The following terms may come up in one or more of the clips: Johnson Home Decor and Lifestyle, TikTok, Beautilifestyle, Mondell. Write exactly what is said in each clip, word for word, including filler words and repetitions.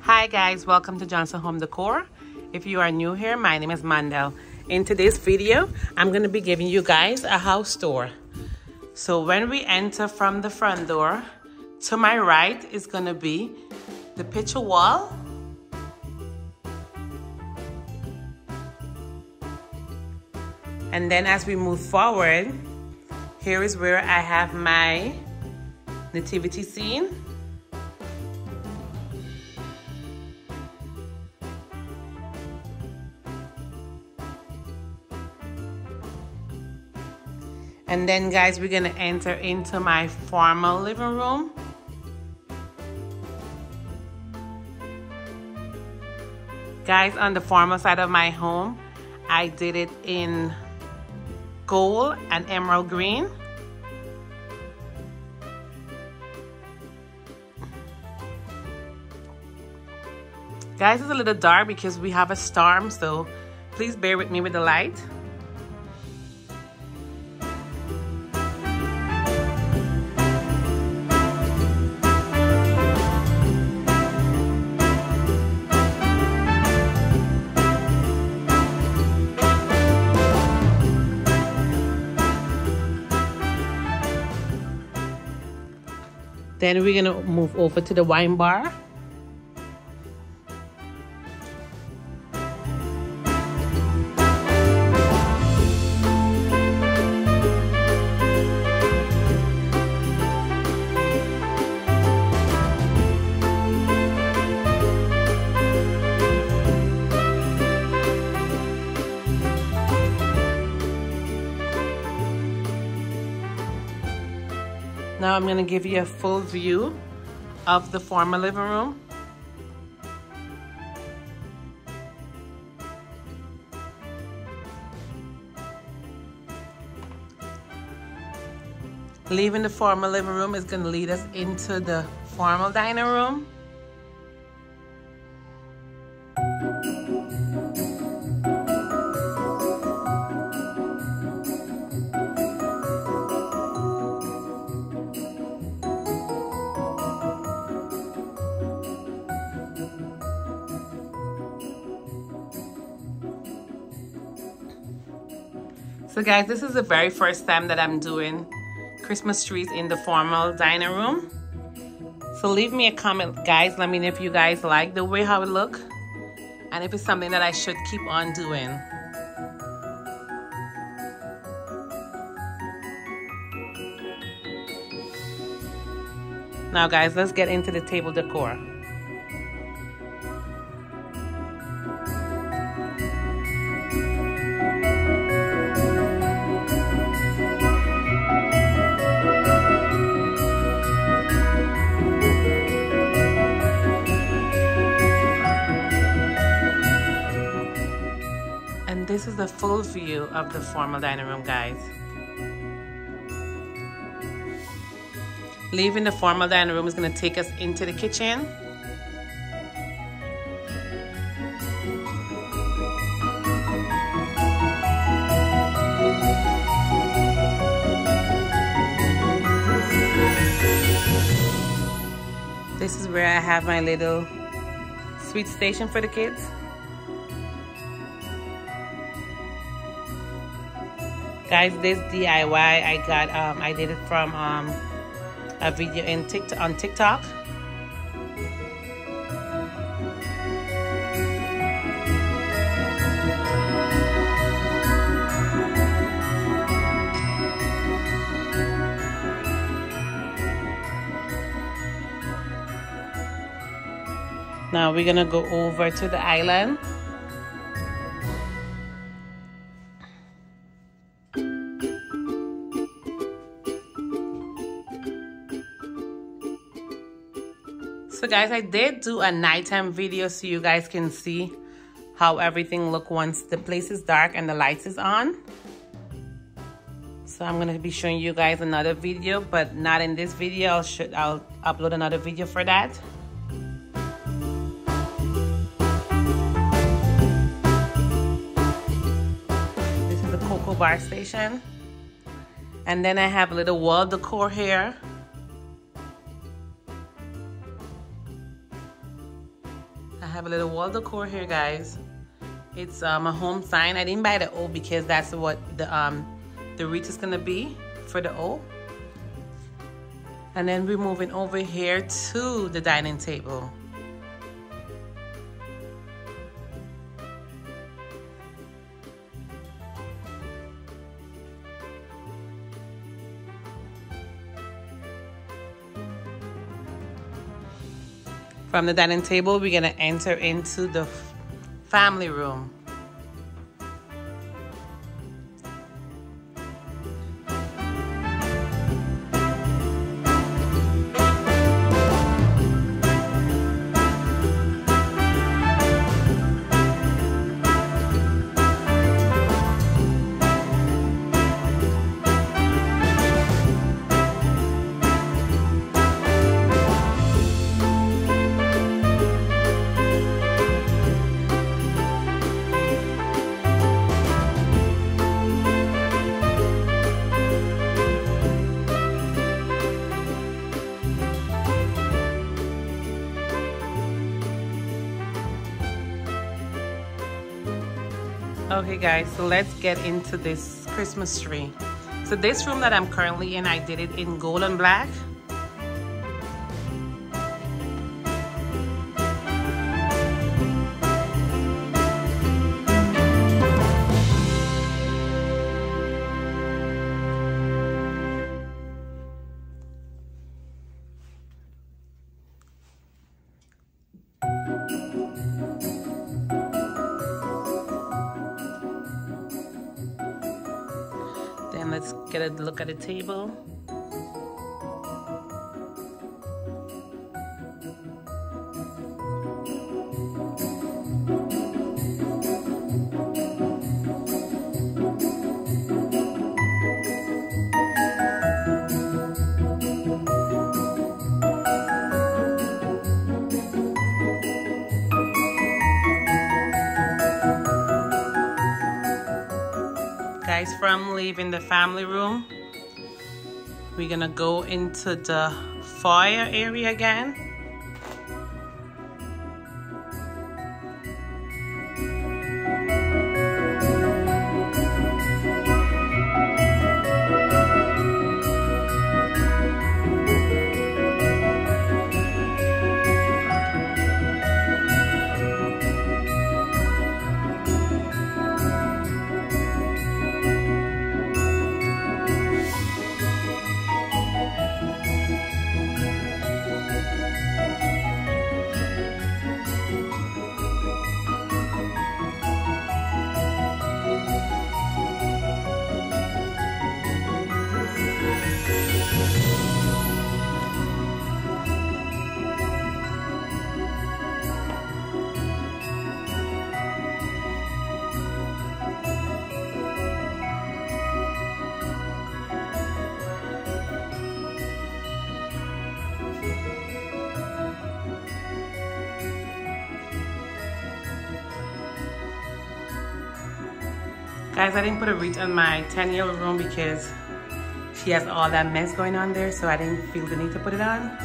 Hi guys, welcome to Johnson Home Decor. If you are new here, my name is Mondell. In today's video, I'm going to be giving you guys a house tour. So when we enter from the front door, to my right is going to be the picture wall. And then as we move forward, here is where I have my nativity scene. And then guys, we're gonna enter into my formal living room. Guys, on the formal side of my home, I did it in gold and emerald green. Guys, it's a little dark because we have a storm, so please bear with me with the light. Then we're gonna move over to the wine bar. Now I'm gonna give you a full view of the former living room. Leaving the former living room is gonna lead us into the formal dining room. So guys, this is the very first time that I'm doing Christmas trees in the formal dining room. So leave me a comment, guys. Let me know if you guys like the way how it look and if it's something that I should keep on doing. Now guys, let's get into the table decor. This is the full view of the formal dining room, guys. Leaving the formal dining room is going to take us into the kitchen. This is where I have my little sweet station for the kids. Guys, this D I Y I got, um, I did it from um, a video in TikTok, on TikTok. Now we're gonna go over to the island. So guys, I did do a nighttime video so you guys can see how everything look once the place is dark and the lights is on. So I'm gonna be showing you guys another video, but not in this video. I'll, should, I'll upload another video for that. This is the cocoa bar station. And then I have a little wall decor here. have a little wall decor here, guys. It's um, a home sign. I didn't buy the O because that's what the um, the wreath is gonna be for the O. And then we're moving over here to the dining table. From the dining table, we're gonna enter into the family room. Okay guys, so let's get into this Christmas tree. So this room that I'm currently in, I did it in gold and black. Let's get a look at the table. Guys, from leaving the family room, we're gonna go into the foyer area again. Guys, I didn't put a wreath on my ten-year-old room because she has all that mess going on there, so I didn't feel the need to put it on.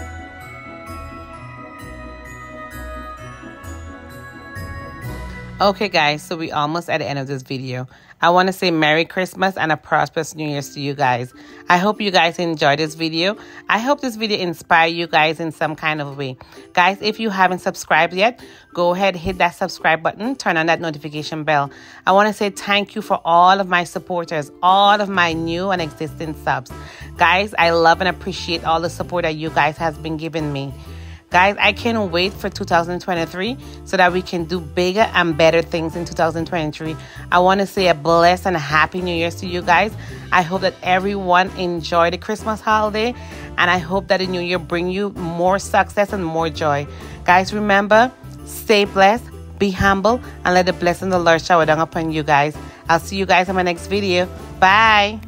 Okay guys, so we almost at the end of this video. I want to say Merry Christmas and a prosperous New Year's to you guys. I hope you guys enjoyed this video. I hope this video inspired you guys in some kind of way. Guys, if you haven't subscribed yet, go ahead, hit that subscribe button, turn on that notification bell. I want to say thank you for all of my supporters, all of my new and existing subs. Guys, I love and appreciate all the support that you guys have been giving me. Guys, I can't wait for two thousand twenty-three so that we can do bigger and better things in two thousand twenty-three. I want to say a blessed and a happy New Year's to you guys. I hope that everyone enjoy the Christmas holiday, and I hope that the New Year bring you more success and more joy. Guys, remember, stay blessed, be humble, and let the blessing of the Lord shower down upon you guys. I'll see you guys in my next video. Bye.